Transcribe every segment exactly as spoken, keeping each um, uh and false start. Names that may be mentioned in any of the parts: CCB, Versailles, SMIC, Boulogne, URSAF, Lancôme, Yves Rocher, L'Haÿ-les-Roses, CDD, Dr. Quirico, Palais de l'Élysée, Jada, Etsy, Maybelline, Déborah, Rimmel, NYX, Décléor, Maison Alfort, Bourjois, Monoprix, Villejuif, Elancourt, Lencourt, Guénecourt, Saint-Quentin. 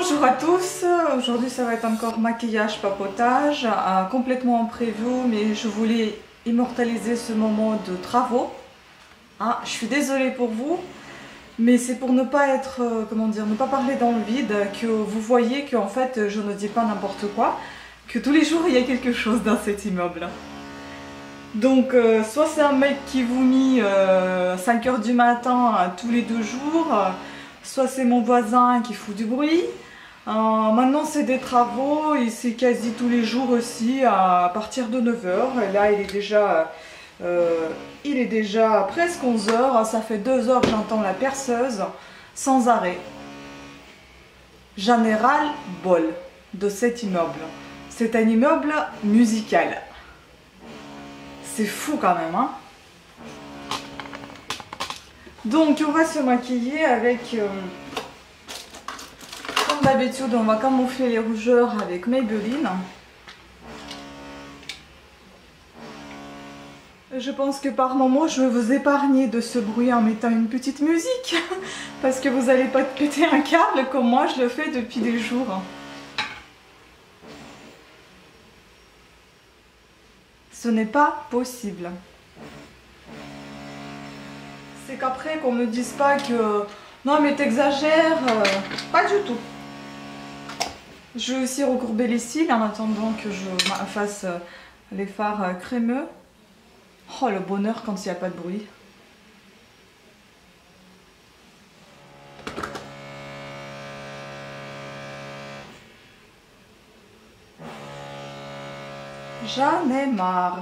Bonjour à tous, aujourd'hui ça va être encore maquillage, papotage, euh, complètement en preview, mais je voulais immortaliser ce moment de travaux. Ah, je suis désolée pour vous, mais c'est pour ne pas être, euh, comment dire, ne pas parler dans le vide, que vous voyez qu'en fait je ne dis pas n'importe quoi, que tous les jours il y a quelque chose dans cet immeuble. Donc euh, soit c'est un mec qui vomit euh, cinq heures du matin euh, tous les deux jours, euh, soit c'est mon voisin qui fout du bruit. Euh, maintenant c'est des travaux et c'est quasi tous les jours aussi à partir de neuf heures. Et là il est déjà, euh, il est déjà presque onze heures, ça fait deux heures que j'entends la perceuse sans arrêt. J'en ai ras-le-bol de cet immeuble. C'est un immeuble musical. C'est fou quand même, hein. Donc on va se maquiller avec, euh, comme d'habitude, on va camoufler les rougeurs avec Maybelline. Je pense que par moment je vais vous épargner de ce bruit en mettant une petite musique, parce que vous n'allez pas te péter un câble comme moi je le fais depuis des jours. Ce n'est pas possible. C'est qu'après qu'on me dise pas que non mais t'exagères, euh, pas du tout. Je vais aussi recourber les cils en attendant que je fasse les fards crémeux. Oh le bonheur quand il n'y a pas de bruit. J'en ai marre.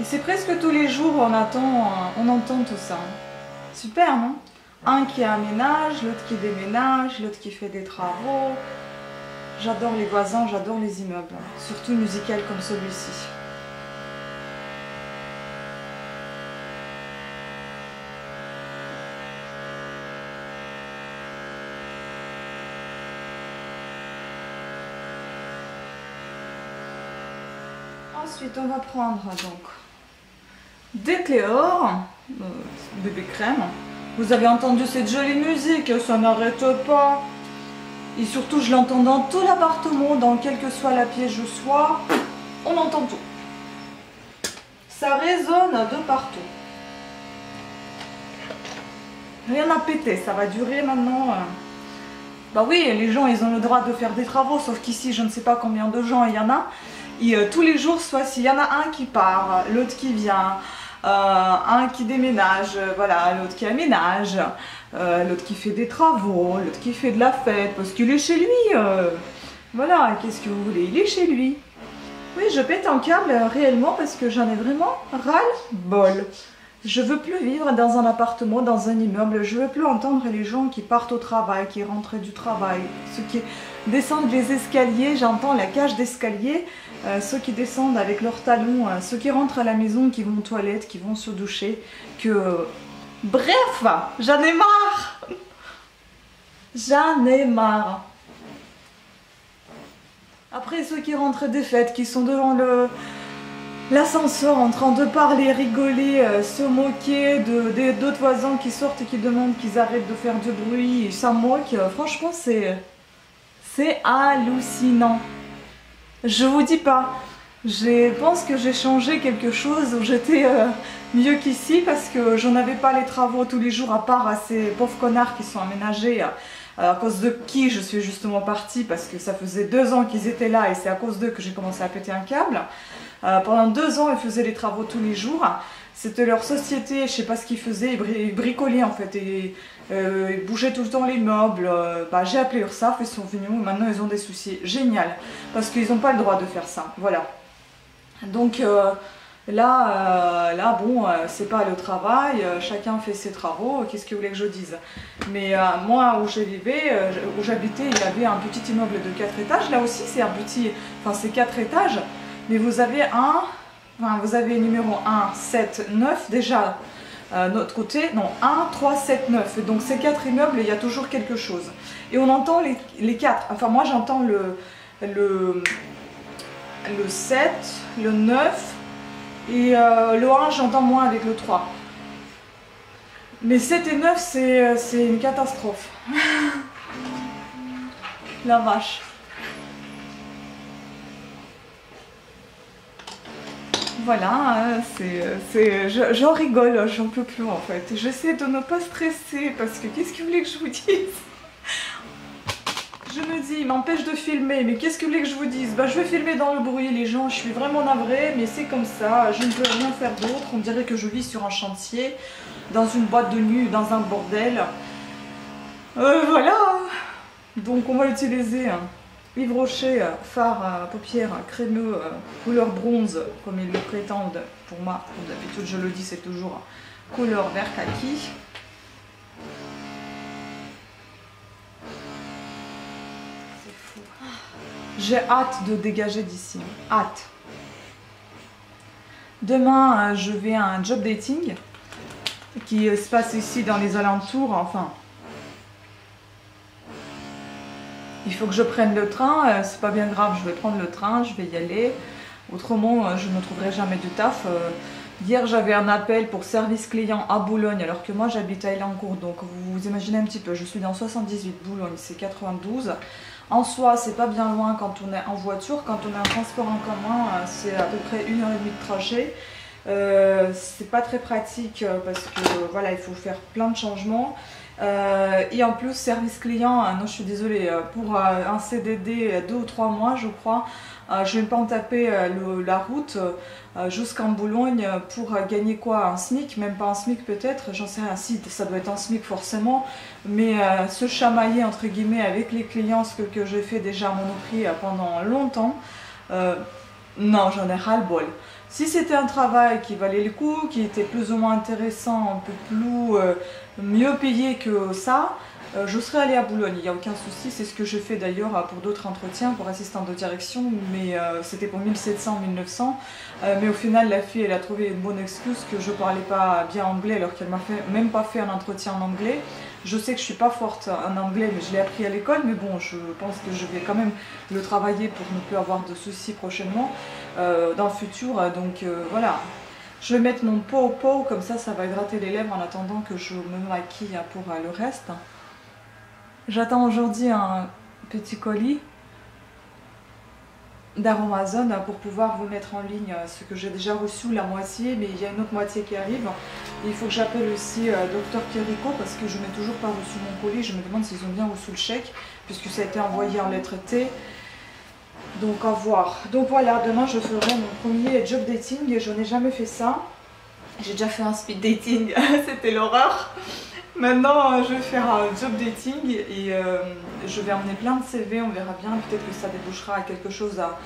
Et c'est presque tous les jours on, attend, on entend tout ça. Super, non? Un qui aménage, l'autre qui déménage, l'autre qui fait des travaux. J'adore les voisins, j'adore les immeubles, surtout musicales comme celui-ci. Ensuite on va prendre donc Décléor, euh, bébé crème. Vous avez entendu cette jolie musique, ça n'arrête pas. Et surtout je l'entends dans tout l'appartement, dans quelle que soit la pièce où je sois, on entend tout. Ça résonne de partout. Rien à péter, ça va durer maintenant. Euh... Bah oui, les gens ils ont le droit de faire des travaux, sauf qu'ici je ne sais pas combien de gens il y en a. Et euh, tous les jours, soit s'il y en a un qui part, l'autre qui vient, euh, un qui déménage, euh, voilà, l'autre qui aménage, euh, l'autre qui fait des travaux, l'autre qui fait de la fête, parce qu'il est chez lui, euh, voilà, qu'est-ce que vous voulez, il est chez lui. Oui, je pète un câble euh, réellement parce que j'en ai vraiment ras-le-bol. Je veux plus vivre dans un appartement, dans un immeuble, je veux plus entendre les gens qui partent au travail, qui rentrent du travail, ceux qui descendent les escaliers, j'entends la cage d'escalier, euh, ceux qui descendent avec leurs talons, euh, ceux qui rentrent à la maison, qui vont aux toilettes, qui vont se doucher, que... Bref, j'en ai marre. J'en ai marre. Après ceux qui rentrent des fêtes, qui sont devant le... l'ascenseur en train de parler, rigoler, euh, se moquer de, de, d'autres voisins qui sortent et qui demandent qu'ils arrêtent de faire du bruit et ça moque. Euh, franchement, c'est c'est hallucinant. Je vous dis pas, je pense que j'ai changé quelque chose où j'étais euh, mieux qu'ici parce que je n'avais pas les travaux tous les jours à part à ces pauvres connards qui sont aménagés. Euh, à cause de qui je suis justement partie parce que ça faisait deux ans qu'ils étaient là et c'est à cause d'eux que j'ai commencé à péter un câble. Euh, pendant deux ans, ils faisaient les travaux tous les jours. C'était leur société, je sais pas ce qu'ils faisaient, ils, bri ils bricolaient en fait, et, euh, ils bougeaient tout le temps les meubles. Euh, bah, j'ai appelé URSAF, ils sont venus, maintenant ils ont des soucis. Génial, parce qu'ils n'ont pas le droit de faire ça, voilà. Donc euh, là, euh, là, bon, euh, c'est pas le travail, euh, chacun fait ses travaux, euh, qu'est-ce que vous voulez que je dise? Mais euh, moi, où je vivais, euh, où j'habitais, il y avait un petit immeuble de quatre étages, là aussi c'est un petit, enfin c'est quatre étages. Mais vous avez un, enfin vous avez numéro un, sept, neuf déjà euh, notre côté, non un, trois, sept, neuf. Donc ces quatre immeubles, il y a toujours quelque chose. Et on entend les, les quatre, enfin moi j'entends le, le, le sept, le neuf, Et euh, le un, j'entends moins avec le trois. Mais sept et neuf, c'est une catastrophe. La vache. Voilà, c'est, j'en rigole, j'en peux plus en fait. J'essaie de ne pas stresser parce que qu'est-ce que vous voulez que je vous dise? Je me dis, il m'empêche de filmer, mais qu'est-ce que vous voulez que je vous dise? Bah, je vais filmer dans le bruit, les gens, je suis vraiment navrée, mais c'est comme ça, je ne peux rien faire d'autre. On dirait que je vis sur un chantier, dans une boîte de nuit, dans un bordel. Euh, voilà. Donc on va utiliser hein, Yves Rocher, fard à paupières crémeux, euh, couleur bronze, comme ils le prétendent. Pour moi, comme d'habitude je le dis, c'est toujours couleur vert kaki. J'ai hâte de dégager d'ici, hâte. Demain, je vais à un job dating qui se passe ici dans les alentours. Enfin, il faut que je prenne le train. C'est pas bien grave, je vais prendre le train, je vais y aller. Autrement, je ne trouverai jamais du taf. Hier, j'avais un appel pour service client à Boulogne, alors que moi, j'habite à Elancourt. Donc, vous imaginez un petit peu, je suis dans soixante-dix-huit, Boulogne, c'est quatre-vingt-douze. En soi, c'est pas bien loin quand on est en voiture. Quand on est en transport en commun, c'est à peu près une heure et demie de trajet. Euh, c'est pas très pratique parce que voilà, il faut faire plein de changements. Euh, et en plus, service client, non, je suis désolée, pour un C D D deux ou trois mois, je crois, je vais pas en taper le, la route jusqu'en Boulogne pour gagner quoi? Un SMIC? Même pas un SMIC peut-être, j'en sais rien, si ça doit être un SMIC forcément, mais euh, se chamailler entre guillemets avec les clients, ce que, que j'ai fait déjà à Monoprix pendant longtemps, euh, non, j'en ai ras-le-bol. Si c'était un travail qui valait le coup, qui était plus ou moins intéressant, un peu plus euh, mieux payé que ça, euh, je serais allée à Boulogne, il n'y a aucun souci. C'est ce que je fais d'ailleurs pour d'autres entretiens, pour assistant de direction, mais euh, c'était pour mille sept cents, mille neuf cents. Euh, mais au final, la fille, elle a trouvé une bonne excuse que je ne parlais pas bien anglais alors qu'elle ne m'a même pas fait un entretien en anglais. Je sais que je ne suis pas forte en anglais, mais je l'ai appris à l'école, mais bon, je pense que je vais quand même le travailler pour ne plus avoir de soucis prochainement, euh, dans le futur, donc euh, voilà. Je vais mettre mon pot au pot, comme ça, ça va hydrater les lèvres en attendant que je me maquille pour euh, le reste. J'attends aujourd'hui un petit colis d'Amazon pour pouvoir vous mettre en ligne ce que j'ai déjà reçu, la moitié, mais il y a une autre moitié qui arrive. Il faut que j'appelle aussi docteur Quirico parce que je n'ai toujours pas reçu mon colis. Je me demande s'ils ont bien reçu le chèque puisque ça a été envoyé en lettre T. Donc à voir. Donc voilà, demain je ferai mon premier job dating. Je n'ai jamais fait ça. J'ai déjà fait un speed dating, c'était l'horreur. Maintenant, je vais faire un job dating et euh, je vais emmener plein de C V, on verra bien, peut-être que ça débouchera à quelque chose à,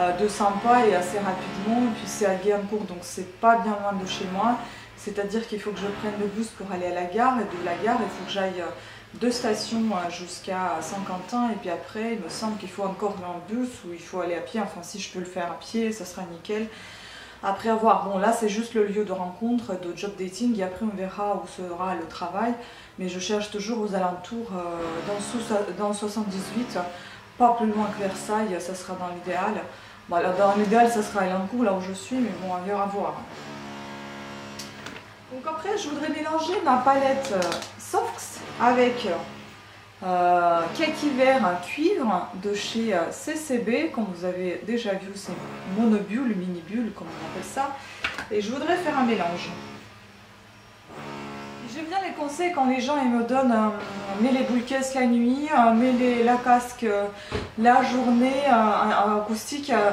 à, de sympa et assez rapidement. Et puis c'est à Guénecourt, donc c'est pas bien loin de chez moi, c'est-à-dire qu'il faut que je prenne le bus pour aller à la gare, et de la gare, il faut que j'aille deux stations jusqu'à Saint-Quentin, et puis après, il me semble qu'il faut encore un bus ou il faut aller à pied, enfin si je peux le faire à pied, ça sera nickel. Après avoir, bon là c'est juste le lieu de rencontre, de job dating, et après on verra où sera le travail. Mais je cherche toujours aux alentours, euh, dans, dans soixante-dix-huit, pas plus loin que Versailles, ça sera dans l'idéal. Bon, dans l'idéal ça sera à Lencourt, là où je suis, mais bon, ailleurs à voir. Donc après je voudrais mélanger ma palette Softs avec euh, kaki vert cuivre de chez C C B, comme vous avez déjà vu, c'est monobule, mini-bulle, comme on appelle ça, et je voudrais faire un mélange. J'aime bien les conseils quand les gens ils me donnent euh, mets les boules caisses la nuit, euh, mets les, la casque euh, la journée, euh, acoustique. Euh,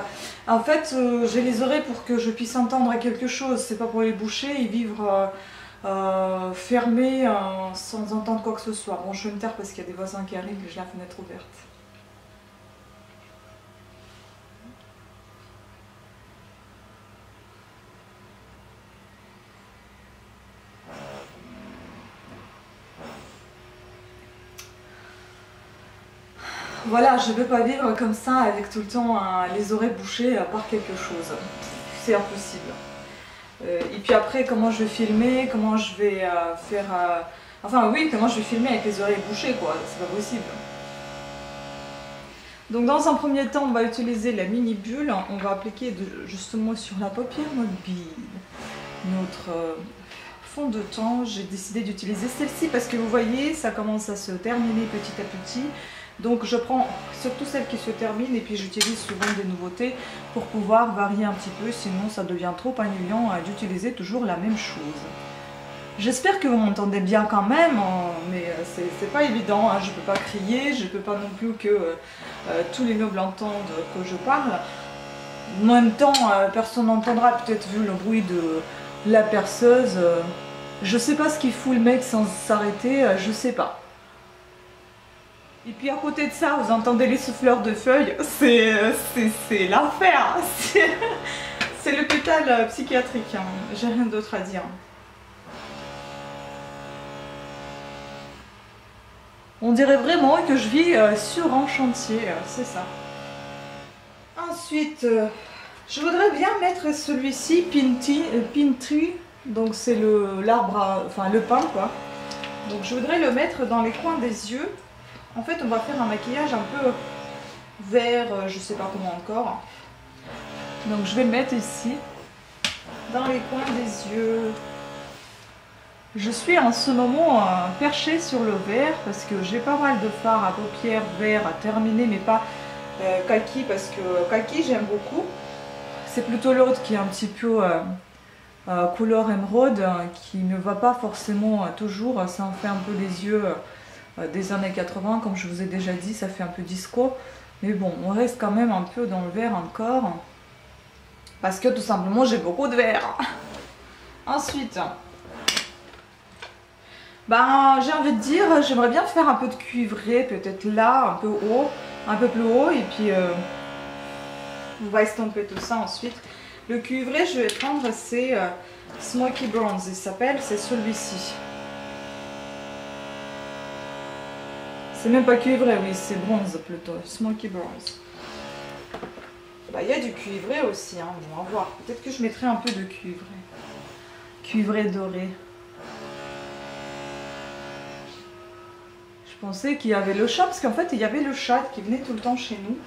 en fait, euh, j'ai les oreilles pour que je puisse entendre quelque chose, c'est pas pour les boucher et vivre euh, euh, fermé euh, sans entendre quoi que ce soit. Bon, je vais me taire parce qu'il y a des voisins qui arrivent et j'ai la fenêtre ouverte. Voilà, je ne veux pas vivre comme ça avec tout le temps hein, les oreilles bouchées par quelque chose. C'est impossible. Euh, et puis après, comment je vais filmer, comment je vais euh, faire... Euh... Enfin oui, comment je vais filmer avec les oreilles bouchées, quoi. C'est pas possible. Donc dans un premier temps, on va utiliser la mini bulle, on va appliquer de, justement sur la paupière mobile notre euh, fond de teint. J'ai décidé d'utiliser celle-ci parce que vous voyez, ça commence à se terminer petit à petit. Donc je prends surtout celle qui se termine et puis j'utilise souvent des nouveautés pour pouvoir varier un petit peu, sinon ça devient trop ennuyant d'utiliser toujours la même chose. J'espère que vous m'entendez bien quand même, hein, mais c'est pas évident, hein, je ne peux pas crier, je ne peux pas non plus que euh, tous les nobles entendent que je parle. En même temps, euh, personne n'entendra peut-être vu le bruit de la perceuse. Euh, je sais pas ce qu'il fout le mec sans s'arrêter, euh, je sais pas. Et puis à côté de ça, vous entendez les souffleurs de feuilles, c'est euh, l'affaire, c'est l'hôpital euh, psychiatrique, hein. J'ai rien d'autre à dire. On dirait vraiment que je vis euh, sur un chantier, euh, c'est ça. Ensuite, euh, je voudrais bien mettre celui-ci, Pinty, euh, Pinty, donc c'est le l'arbre, enfin le pain quoi. Donc je voudrais le mettre dans les coins des yeux. En fait, on va faire un maquillage un peu vert, euh, je sais pas comment encore. Donc je vais le mettre ici, dans les coins des yeux. Je suis en ce moment euh, perchée sur le vert parce que j'ai pas mal de fards à paupières verts à terminer, mais pas euh, kaki, parce que euh, kaki j'aime beaucoup. C'est plutôt l'autre qui est un petit peu euh, euh, couleur émeraude, hein, qui ne va pas forcément euh, toujours. Ça en fait un peu les yeux euh, des années quatre-vingt, comme je vous ai déjà dit, ça fait un peu disco. Mais bon, on reste quand même un peu dans le vert encore parce que tout simplement j'ai beaucoup de vert. Ensuite... Ben, j'ai envie de dire, j'aimerais bien faire un peu de cuivré, peut-être là, un peu haut, un peu plus haut, et puis euh, on va estomper tout ça ensuite. Le cuivré, je vais prendre, c'est euh, Smoky Bronze, il s'appelle, c'est celui-ci. C'est même pas cuivré, oui, c'est bronze plutôt, Smoky Bronze. Ben, il y a du cuivré aussi, hein, on va voir, peut-être que je mettrai un peu de cuivré. Cuivré doré. Je pensais qu'il y avait le chat, parce qu'en fait il y avait le chat qui venait tout le temps chez nous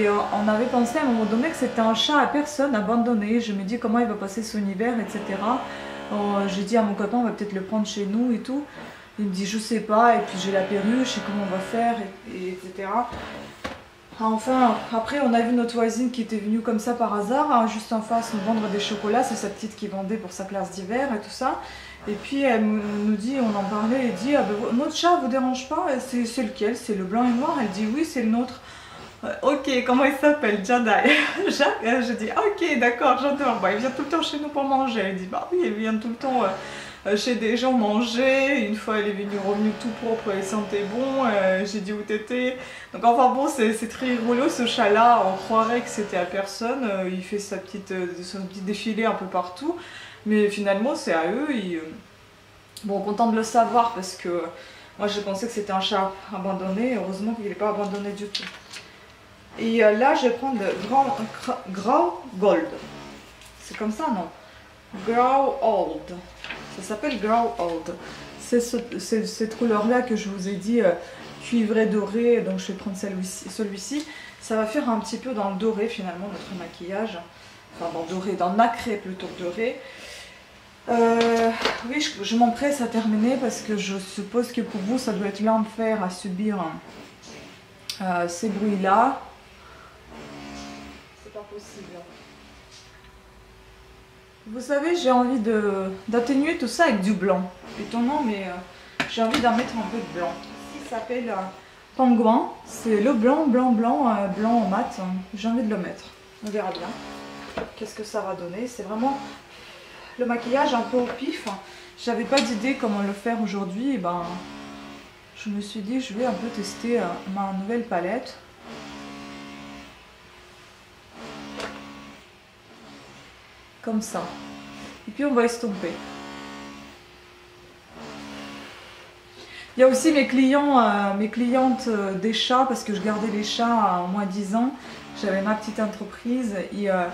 et euh, on avait pensé à un moment donné que c'était un chat à personne, abandonné. Je me dis comment il va passer son hiver, et cetera. Euh, j'ai dit à mon copain on va peut-être le prendre chez nous et tout. Il me dit je sais pas, et puis j'ai la perruche et comment on va faire, et, et, etc. Enfin après on a vu notre voisine qui était venue comme ça par hasard, hein, juste en face nous vendre des chocolats, c'est sa petite qui vendait pour sa classe d'hiver et tout ça. Et puis elle nous dit, on en parlait, elle dit ah ben, notre chat vous dérange pas, c'est lequel, c'est le blanc et noir? Elle dit oui c'est le nôtre. Euh, ok, comment il s'appelle? Jada. Je dis ok d'accord, j'adore. Bah, il vient tout le temps chez nous pour manger. Elle dit bah oui, il vient tout le temps euh, chez des gens manger. Une fois elle est venue revenue tout propre, elle sentait bon. Euh, j'ai dit où t'étais? Donc enfin bon, c'est très rigolo ce chat là, on croirait que c'était à personne. Euh, il fait sa petite, euh, son petit défilé un peu partout. Mais finalement, c'est à eux. Ils... Bon, content de le savoir parce que moi, je pensais que c'était un chat abandonné. Heureusement qu'il n'est pas abandonné du tout. Et là, je vais prendre le grand, Grau Gold. C'est comme ça, non? Grau Old. Ça s'appelle Grau Old. C'est ce, cette couleur-là que je vous ai dit, euh, cuivré doré. Donc, je vais prendre celui-ci. Celui-ci, ça va faire un petit peu dans le doré, finalement, notre maquillage. Enfin, dans doré, dans nacré plutôt que doré. Euh, oui, je, je m'empresse à terminer parce que je suppose que pour vous, ça doit être l'enfer à subir euh, ces bruits-là. C'est pas possible. Vous savez, j'ai envie de d'atténuer tout ça avec du blanc. Étonnant, mais euh, j'ai envie d'en mettre un peu de blanc. Ici, ça s'appelle euh, Pangouin. C'est le blanc, blanc, blanc, euh, blanc en mat. J'ai envie de le mettre. On verra bien. Qu'est-ce que ça va donner? C'est vraiment le maquillage un peu au pif. J'avais pas d'idée comment le faire aujourd'hui. Et ben, je me suis dit, je vais un peu tester ma nouvelle palette. Comme ça. Et puis on va estomper. Il y a aussi mes clients, euh, mes clientes euh, des chats, parce que je gardais les chats à moins dix ans. J'avais ma petite entreprise et... Euh,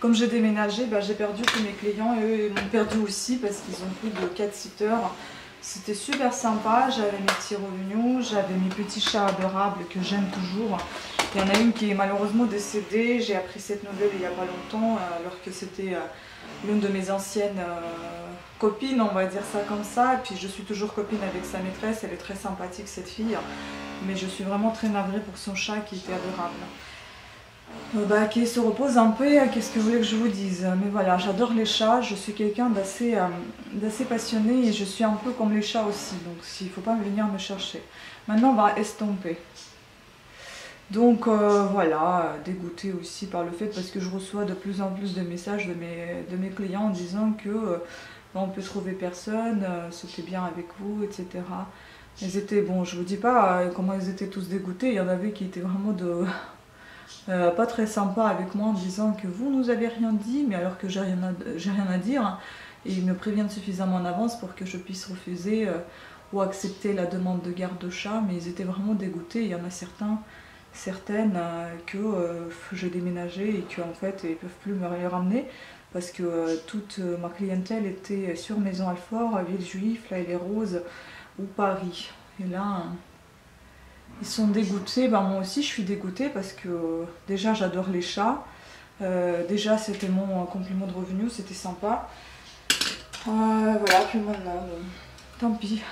Comme j'ai déménagé, bah, j'ai perdu tous mes clients et eux m'ont perdu aussi parce qu'ils ont plus de quatre sitters. C'était super sympa, j'avais mes petits rovignons, j'avais mes petits chats adorables que j'aime toujours. Il y en a une qui est malheureusement décédée, j'ai appris cette nouvelle il n'y a pas longtemps, alors que c'était l'une de mes anciennes copines, on va dire ça comme ça. Et puis je suis toujours copine avec sa maîtresse, elle est très sympathique cette fille, mais je suis vraiment très navrée pour son chat qui était adorable. Bah, qui se repose un peu, qu'est-ce que vous voulez que je vous dise? Mais voilà, j'adore les chats, je suis quelqu'un d'assez euh, d'assez passionné et je suis un peu comme les chats aussi, donc s'il ne faut pas venir me chercher. Maintenant on va estomper. Donc euh, voilà, dégoûtée aussi par le fait, parce que je reçois de plus en plus de messages de mes, de mes clients en disant que euh, on peut trouver personne, euh, c'était bien avec vous, et cetera. Ils étaient, bon je vous dis pas euh, comment ils étaient tous dégoûtés, il y en avait qui étaient vraiment de... Euh, pas très sympa avec moi en disant que vous nous avez rien dit, mais alors que j'ai rien, rien à dire, hein, et ils me préviennent suffisamment en avance pour que je puisse refuser euh, ou accepter la demande de garde-chat, mais ils étaient vraiment dégoûtés. Il y en a certains, certaines euh, que euh, j'ai déménagé et que en fait ils ne peuvent plus me les ramener parce que euh, toute euh, ma clientèle était sur Maison Alfort, Villejuif, L'Haÿ-les-Roses ou Paris, et là... Hein, ils sont dégoûtés, ben moi aussi je suis dégoûtée parce que euh, déjà j'adore les chats, euh, déjà c'était mon euh, complément de revenu, c'était sympa. Euh, voilà, puis maintenant, euh, tant pis.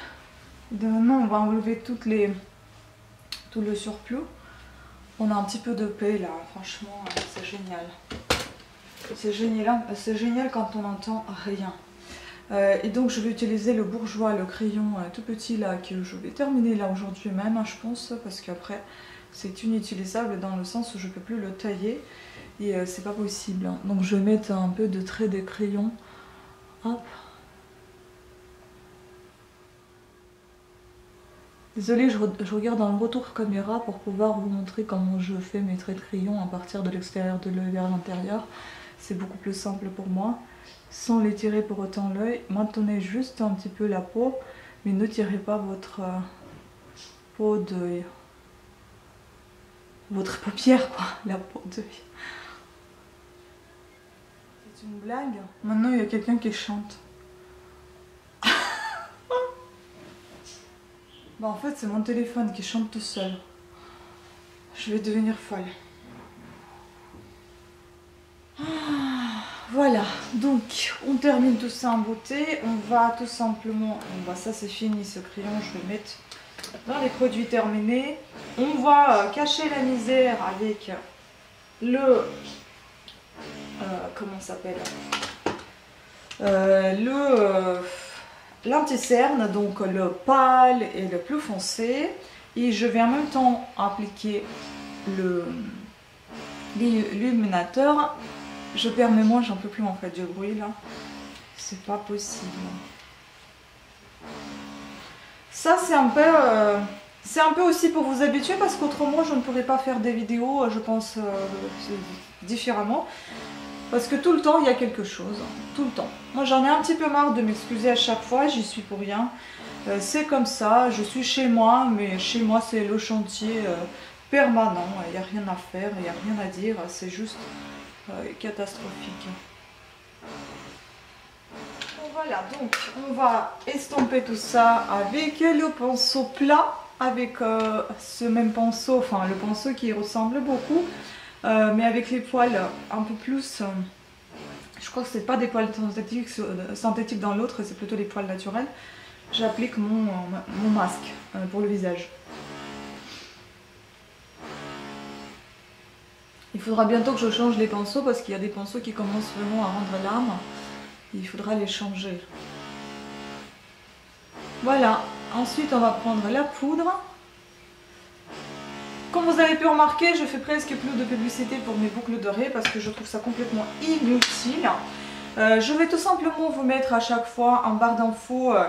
De, non, on va enlever toutes les, tout le surplus. On a un petit peu de paix là, franchement euh, c'est génial. C'est génial, c'est génial quand on n'entend rien. Euh, et donc je vais utiliser le Bourjois, le crayon euh, tout petit là, que je vais terminer là aujourd'hui même, hein, je pense, parce qu'après c'est inutilisable dans le sens où je ne peux plus le tailler et euh, c'est pas possible. Hein. Donc je vais mettre un peu de trait de crayon, hop. Désolée, je, re je regarde en retour caméra pour pouvoir vous montrer comment je fais mes traits de crayon à partir de l'extérieur de l'œil vers l'intérieur. C'est beaucoup plus simple pour moi, sans les tirer pour autant l'œil. Maintenez juste un petit peu la peau, mais ne tirez pas votre euh, peau d'œil, votre paupière quoi, la peau d'œil. C'est une blague. Maintenant il y a quelqu'un qui chante. Bah en fait c'est mon téléphone qui chante tout seul. Je vais devenir folle. Voilà, donc on termine tout ça en beauté, on va tout simplement, on va, ça c'est fini ce crayon, je vais le mettre dans les produits terminés. On va cacher la misère avec le, euh, comment ça s'appelle, euh, le, euh, l'anticerne, donc le pâle et le plus foncé. Et je vais en même temps appliquer le l'illuminateur. Je perds mes mots, j'en peux plus en fait du bruit là. C'est pas possible. Ça c'est un peu, euh, c'est un peu aussi pour vous habituer parce qu'autrement je ne pourrais pas faire des vidéos, je pense, euh, différemment. Parce que tout le temps il y a quelque chose, tout le temps. Moi j'en ai un petit peu marre de m'excuser à chaque fois, j'y suis pour rien. Euh, c'est comme ça, je suis chez moi, mais chez moi c'est le chantier euh, permanent. Il n'y a rien à faire, il n'y a rien à dire, c'est juste... Euh, catastrophique. Voilà, donc on va estomper tout ça avec le pinceau plat, avec euh, ce même pinceau, enfin le pinceau qui ressemble beaucoup, euh, mais avec les poils un peu plus, euh, je crois que c'est pas des poils synthétiques, synthétiques dans l'autre, c'est plutôt des poils naturels. J'applique mon, euh, mon masque euh, pour le visage. Il faudra bientôt que je change les pinceaux parce qu'il y a des pinceaux qui commencent vraiment à rendre l'âme. Il faudra les changer. Voilà. Ensuite, on va prendre la poudre. Comme vous avez pu remarquer, je fais presque plus de publicité pour mes boucles dorées parce que je trouve ça complètement inutile. Euh, je vais tout simplement vous mettre à chaque fois en barre d'infos... Euh,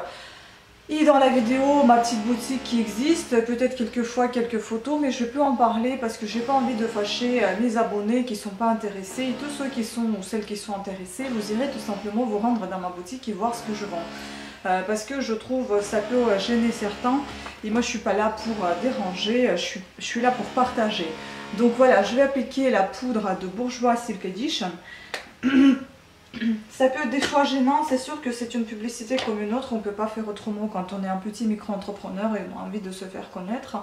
Et dans la vidéo, ma petite boutique qui existe, peut-être quelques fois quelques photos, mais je peux en parler parce que j'ai pas envie de fâcher mes abonnés qui sont pas intéressés, et tous ceux qui sont ou celles qui sont intéressés, vous irez tout simplement vous rendre dans ma boutique et voir ce que je vends. Euh, parce que je trouve ça peut gêner certains, et moi je suis pas là pour déranger, je suis, je suis là pour partager. Donc voilà, je vais appliquer la poudre de Bourjois Silk Edition. Ça peut être des fois gênant, c'est sûr que c'est une publicité comme une autre, on ne peut pas faire autrement quand on est un petit micro-entrepreneur et on a envie de se faire connaître.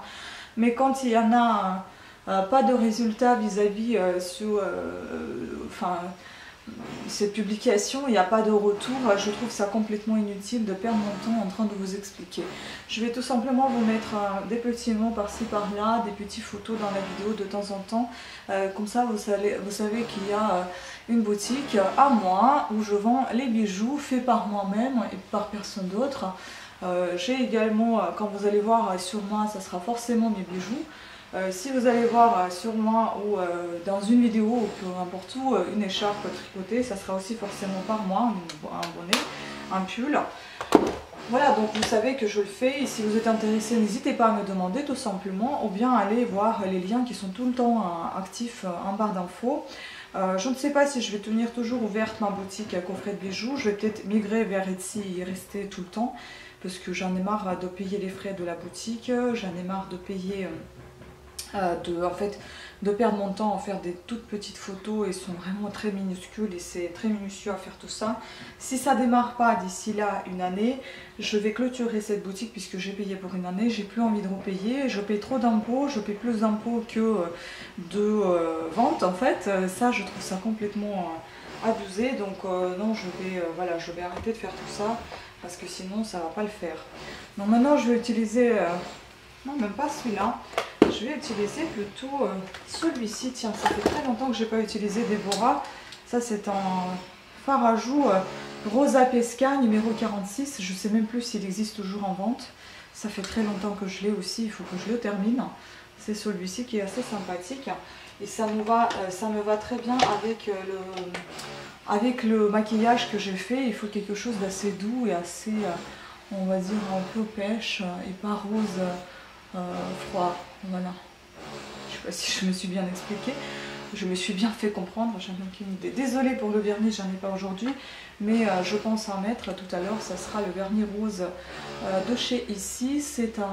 Mais quand il y en a euh, pas de résultats vis-à-vis euh, sur euh, enfin, ces publications, il n'y a pas de retour, je trouve ça complètement inutile de perdre mon temps en train de vous expliquer. Je vais tout simplement vous mettre euh, des petits noms par-ci par-là, des petites photos dans la vidéo de temps en temps, euh, comme ça vous savez, vous savez qu'il y a euh, une boutique à moi où je vends les bijoux faits par moi-même et par personne d'autre. Euh, j'ai également, quand vous allez voir sur moi, ça sera forcément mes bijoux. Euh, si vous allez voir sur moi ou euh, dans une vidéo ou peu importe où, une écharpe tricotée, ça sera aussi forcément par moi, un bonnet, un pull. Voilà, donc vous savez que je le fais, et si vous êtes intéressé, n'hésitez pas à me demander tout simplement, ou bien allez voir les liens qui sont tout le temps euh, actifs euh, en barre d'infos. Euh, je ne sais pas si je vais tenir toujours ouverte ma boutique à coffret de bijoux, je vais peut-être migrer vers Etsy et y rester tout le temps, parce que j'en ai marre de payer les frais de la boutique, j'en ai marre de payer, euh, de, en fait, de perdre mon temps à faire des toutes petites photos, et sont vraiment très minuscules et c'est très minutieux à faire tout ça. Si ça démarre pas d'ici là une année, je vais clôturer cette boutique puisque j'ai payé pour une année, j'ai plus envie de repayer, je paye trop d'impôts, je paye plus d'impôts que de euh, vente en fait, ça je trouve ça complètement euh, abusé, donc euh, non je vais, euh, voilà, je vais arrêter de faire tout ça. Parce que sinon ça va pas le faire. Donc maintenant je vais utiliser, euh, non même pas celui-là, je vais utiliser plutôt euh, celui-ci. Tiens, ça fait très longtemps que j'ai pas utilisé Déborah. Ça c'est un fard à joues euh, Rosa Pesca numéro quarante-six. Je sais même plus s'il existe toujours en vente. Ça fait très longtemps que je l'ai aussi, il faut que je le termine. C'est celui-ci qui est assez sympathique. Et ça me va, euh, ça me va très bien avec euh, le... Avec le maquillage que j'ai fait, il faut quelque chose d'assez doux et assez, on va dire, un peu pêche et pas rose euh, froid. Voilà. Je sais pas si je me suis bien expliquée. Je me suis bien fait comprendre, j'en ai aucune idée. Désolée pour le vernis, j'en ai pas aujourd'hui, mais euh, je pense en mettre tout à l'heure. Ça sera le vernis rose euh, de chez Ici. C'est un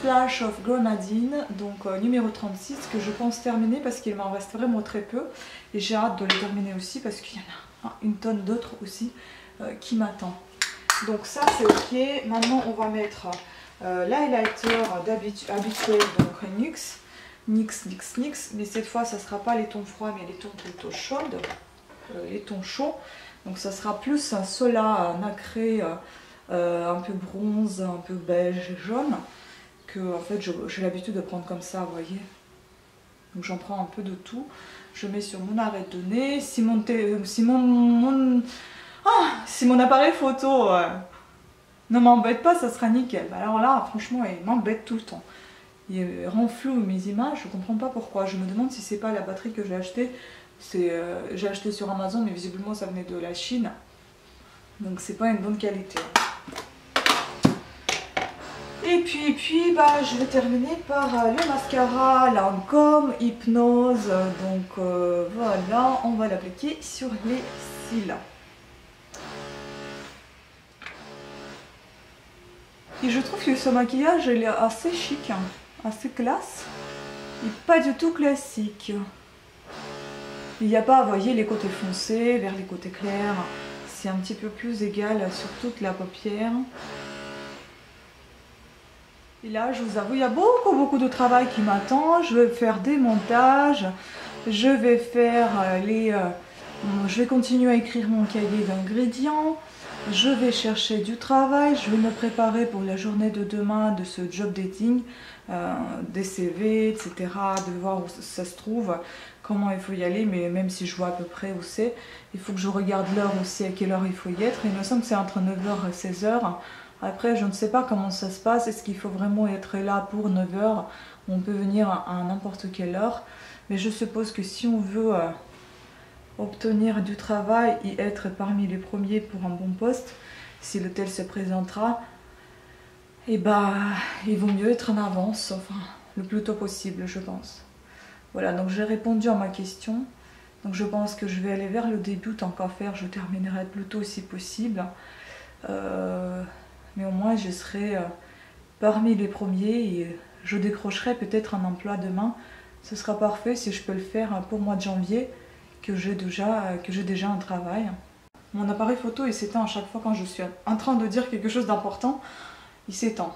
Splash of Grenadine, donc euh, numéro trente-six, que je pense terminer parce qu'il m'en reste vraiment très peu. Et j'ai hâte de le terminer aussi parce qu'il y en a hein, une tonne d'autres aussi euh, qui m'attend. Donc ça c'est ok. Maintenant on va mettre euh, l'highlighter habituel, donc N Y X. N Y X, N Y X, N Y X, mais cette fois ça sera pas les tons froids mais les tons plutôt chauds, euh, les tons chauds, donc ça sera plus un sola nacré, euh, un peu bronze, un peu beige et jaune, que en fait j'ai l'habitude de prendre comme ça, vous voyez, donc j'en prends un peu de tout, je mets sur mon arête de nez, si mon, si mon, mon, ah, si mon appareil photo euh, ne m'embête pas, ça sera nickel. Alors là franchement il m'embête tout le temps. Il rend flou mes images, je comprends pas pourquoi. Je me demande si c'est pas la batterie que j'ai achetée. Euh, j'ai acheté sur Amazon, mais visiblement ça venait de la Chine. Donc c'est pas une bonne qualité. Et puis, et puis bah, je vais terminer par le mascara Lancôme Hypnose. Donc euh, voilà, on va l'appliquer sur les cils. Et je trouve que ce maquillage il est assez chic, hein, assez classe, et pas du tout classique. Il n'y a pas, vous voyez, les côtés foncés vers les côtés clairs. C'est un petit peu plus égal sur toute la paupière. Et là, je vous avoue, il y a beaucoup, beaucoup de travail qui m'attend. Je vais faire des montages, je vais faire les... Euh, je vais continuer à écrire mon cahier d'ingrédients. Je vais chercher du travail, je vais me préparer pour la journée de demain de ce job dating, euh, des C V, et cetera, de voir où ça se trouve, comment il faut y aller, mais même si je vois à peu près où c'est, il faut que je regarde l'heure aussi, à quelle heure il faut y être. Il me semble que c'est entre neuf heures et seize heures. Après, je ne sais pas comment ça se passe, est-ce qu'il faut vraiment être là pour neuf heures? On peut venir à n'importe quelle heure, mais je suppose que si on veut... Euh, obtenir du travail et être parmi les premiers pour un bon poste, si l'hôtel se présentera, et bah il vaut mieux être en avance, enfin le plus tôt possible je pense. Voilà, donc j'ai répondu à ma question, donc je pense que je vais aller vers le début, tant qu'à faire je terminerai plus tôt si possible, euh, mais au moins je serai euh, parmi les premiers et je décrocherai peut-être un emploi demain. Ce sera parfait si je peux le faire pour le mois de janvier, que j'ai déjà, déjà un travail. Mon appareil photo, il s'éteint à chaque fois quand je suis en train de dire quelque chose d'important. Il s'éteint.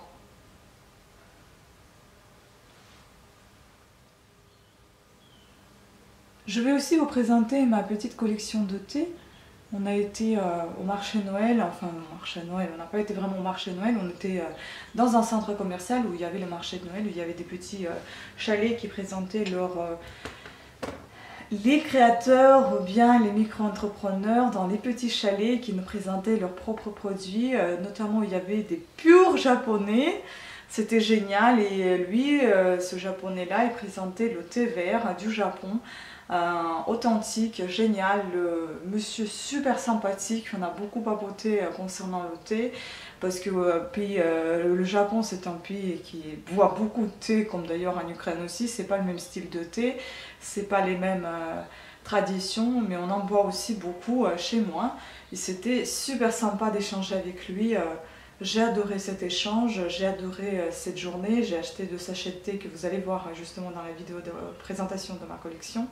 Je vais aussi vous présenter ma petite collection de thé. On a été euh, au marché Noël, enfin au marché Noël, on n'a pas été vraiment au marché Noël, on était euh, dans un centre commercial où il y avait le marché de Noël, où il y avait des petits euh, chalets qui présentaient leurs... Euh, les créateurs ou bien les micro-entrepreneurs dans les petits chalets qui nous présentaient leurs propres produits, euh, notamment il y avait des purs japonais, c'était génial. Et lui, euh, ce japonais-là, il présentait le thé vert du Japon, euh, authentique, génial, le monsieur super sympathique, on a beaucoup papoté euh, concernant le thé, parce que euh, pays, euh, le Japon c'est un pays qui boit beaucoup de thé, comme d'ailleurs en Ukraine aussi, c'est pas le même style de thé, c'est pas les mêmes euh, traditions, mais on en boit aussi beaucoup euh, chez moi, et c'était super sympa d'échanger avec lui. euh, J'ai adoré cet échange, j'ai adoré cette journée, j'ai acheté deux sachets de thé que vous allez voir justement dans la vidéo de présentation de ma collection.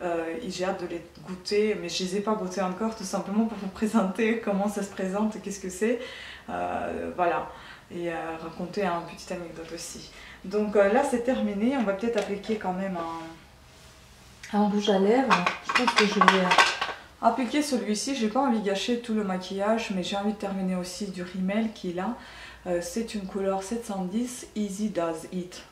Euh, j'ai hâte de les goûter, mais je ne les ai pas goûtés encore, tout simplement pour vous présenter comment ça se présente et qu'est-ce que c'est. Euh, voilà, et euh, raconter une petite anecdote aussi. Donc euh, là c'est terminé, on va peut-être appliquer quand même un, un rouge à lèvres. Je pense que je vais... appliquer celui-ci, j'ai pas envie de gâcher tout le maquillage, mais j'ai envie de terminer aussi du Rimmel qui est là. Euh, c'est une couleur sept cent dix, Easy Does It.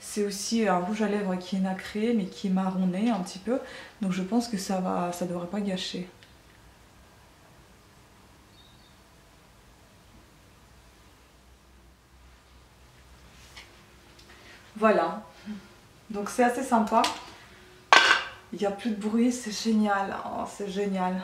C'est aussi un rouge à lèvres qui est nacré, mais qui est marronné un petit peu. Donc je pense que ça va, ça devrait pas gâcher. Voilà, donc c'est assez sympa. Il n'y a plus de bruit, c'est génial, oh, c'est génial.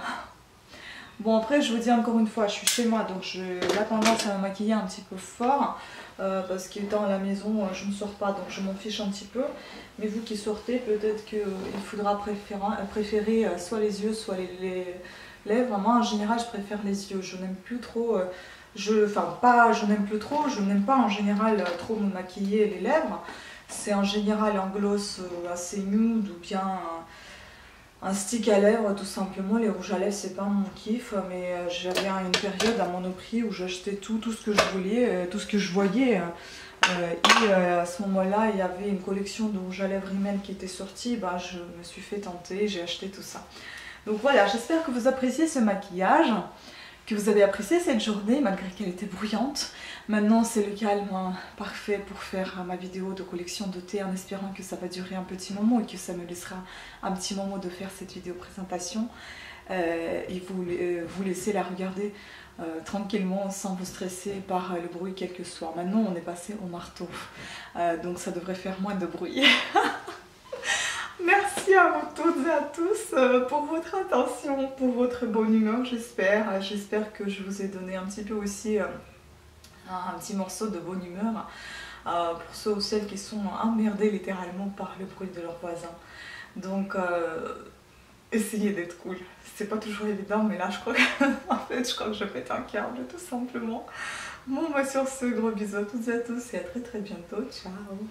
Bon après je vous dis encore une fois, je suis chez moi, donc j'ai la tendance à me maquiller un petit peu fort, euh, parce qu'étant à la maison, je ne sors pas, donc je m'en fiche un petit peu. Mais vous qui sortez, peut-être qu'il faudra préférer, préférer soit les yeux, soit les, les lèvres. Moi en général je préfère les yeux, je n'aime plus trop, euh, je, enfin pas je n'aime plus trop, je n'aime pas en général trop me maquiller les lèvres. C'est en général un gloss assez nude ou bien un, un stick à lèvres tout simplement. Les rouges à lèvres c'est pas mon kiff, mais j'avais une période à Monoprix où j'achetais tout, tout ce que je voulais, tout ce que je voyais. Et à ce moment-là il y avait une collection de rouges à lèvres Rimmel qui était sortie, bah, je me suis fait tenter, j'ai acheté tout ça. Donc voilà, j'espère que vous appréciez ce maquillage, que vous avez apprécié cette journée malgré qu'elle était bruyante. Maintenant c'est le calme hein, parfait pour faire euh, ma vidéo de collection de thé, en espérant que ça va durer un petit moment et que ça me laissera un petit moment de faire cette vidéo présentation, euh, et vous, euh, vous laisser la regarder euh, tranquillement sans vous stresser par euh, le bruit quel que soit. Maintenant on est passé au marteau, euh, donc ça devrait faire moins de bruit. Merci à vous toutes et à tous pour votre attention, pour votre bonne humeur, j'espère. J'espère que je vous ai donné un petit peu aussi un petit morceau de bonne humeur pour ceux ou celles qui sont emmerdés littéralement par le bruit de leurs voisins. Donc, euh, essayez d'être cool. C'est pas toujours évident, mais là, je crois que, en fait, je crois que je pète un câble, tout simplement. Bon, moi, sur ce, gros bisous à toutes et à tous et à très très bientôt. Ciao!